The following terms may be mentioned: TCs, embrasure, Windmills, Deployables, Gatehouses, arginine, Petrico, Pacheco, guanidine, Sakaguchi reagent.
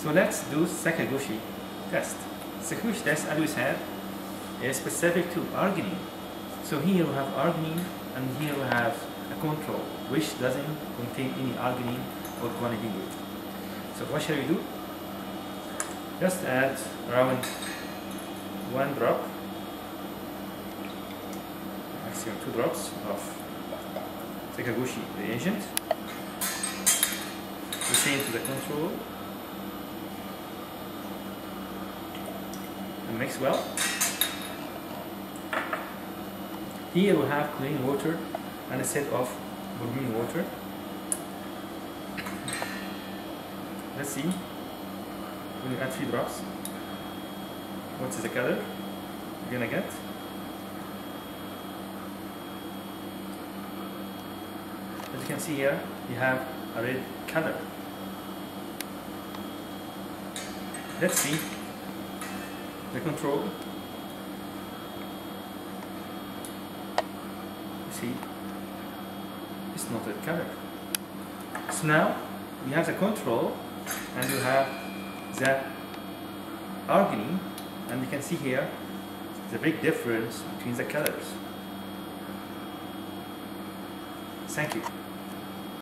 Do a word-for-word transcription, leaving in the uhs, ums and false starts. So let's do Sakaguchi test. Sakaguchi test, as we said, is specific to arginine. So here we have arginine and here we have a control which doesn't contain any arginine or guanidine group. So what shall we do? Just add around one drop, maximum two drops of Sakaguchi reagent. The same to the control. And mix well. Here we have clean water and a set of bromine water. Let's see, when you add three drops, what is the color you're gonna get? As you can see here, you have a red color. Let's see the control. See, it's not red color. So now we have the control and we have the arginine, and you can see here the big difference between the colors. Thank you.